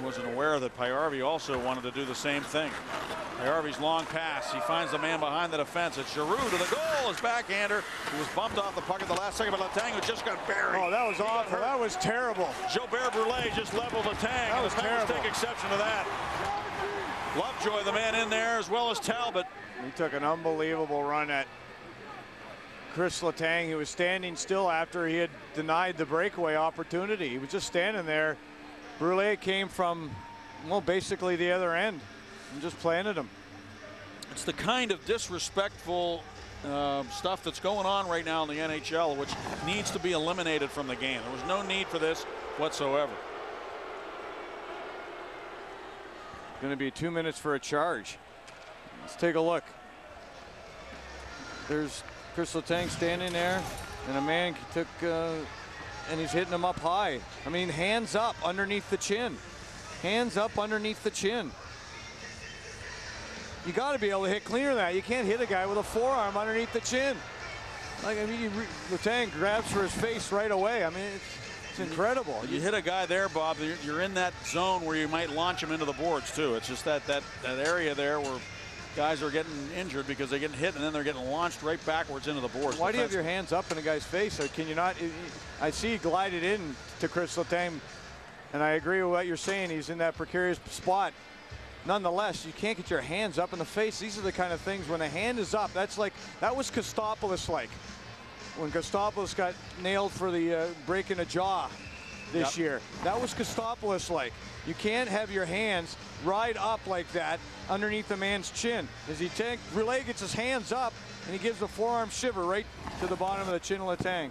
Letang wasn't aware that Pajarvi also wanted to do the same thing. Pajarvi's long pass. He finds the man behind the defense. It's Giroud to the goal. His backhander, who was bumped off the puck at the last second, but Letang, who just got buried. Oh, that was awful. That was terrible. Gilbert Brulé just leveled Letang. That was terrible. Letang take exception to that. Lovejoy, the man in there, as well as Talbot. He took an unbelievable run at Kris Letang. He was standing still after he had denied the breakaway opportunity. He was just standing there. Brulé came from, well, basically the other end and just planted him. It's the kind of disrespectful stuff that's going on right now in the NHL, which needs to be eliminated from the game. There was no need for this whatsoever. It's going to be 2 minutes for a charge. Let's take a look. There's Kris Letang standing there, and a man took, and he's hitting him up high. I mean, hands up underneath the chin. Hands up underneath the chin. You got to be able to hit cleaner than that. You can't hit a guy with a forearm underneath the chin. Like, I mean, Letang grabs for his face right away. I mean, it's incredible. You hit a guy there, Bob, you're in that zone where you might launch him into the boards, too. It's just that area there where guys are getting injured because they're getting hit and then they're getting launched right backwards into the boards. Why do you have your hands up in a guy's face? Or can you not? I see he glided in to Kris Letang, and I agree with what you're saying. He's in that precarious spot. Nonetheless, you can't get your hands up in the face. These are the kind of things when a hand is up. That's like, that was Kostopoulos like. When Kostopoulos got nailed for the breaking a jaw this year. That was Kostopoulos like. You can't have your hands ride up like that underneath the man's chin. As he Brulé gets his hands up, and he gives the forearm shiver right to the bottom of the chin of Letang.